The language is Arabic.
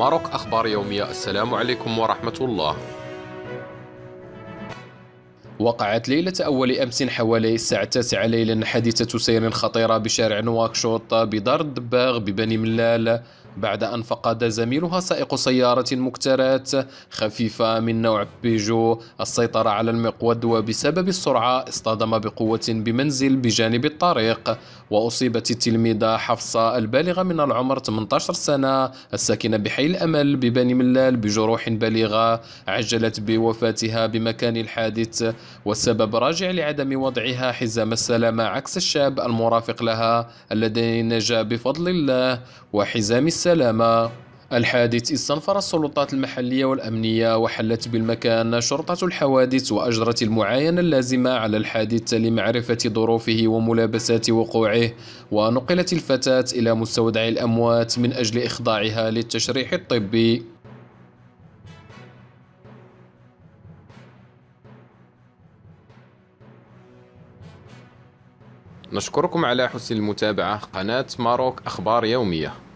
ماروك أخبار يومية. السلام عليكم ورحمة الله. وقعت ليلة أول أمس حوالي الساعة 9 ليلا حادثة سير خطيرة بشارع نواكشوط بدار الدباغ ببني ملال، بعد أن فقد زميلها سائق سيارة مكترات خفيفة من نوع بيجو السيطرة على المقود، وبسبب السرعة اصطدم بقوة بمنزل بجانب الطريق. وأصيبت التلميذة حفصة البالغة من العمر 18 سنة الساكنة بحي الأمل ببني ملال بجروح بالغة عجلت بوفاتها بمكان الحادث، والسبب راجع لعدم وضعها حزام السلامة عكس الشاب المرافق لها الذي نجا بفضل الله وحزام السلامة. الحادث استنفر السلطات المحلية والأمنية وحلت بالمكان شرطة الحوادث وأجرت المعاينة اللازمة على الحادث لمعرفة ظروفه وملابسات وقوعه، ونقلت الفتاة إلى مستودع الأموات من أجل إخضاعها للتشريح الطبي. نشكركم على حسن المتابعة. قناة ماروك أخبار يومية.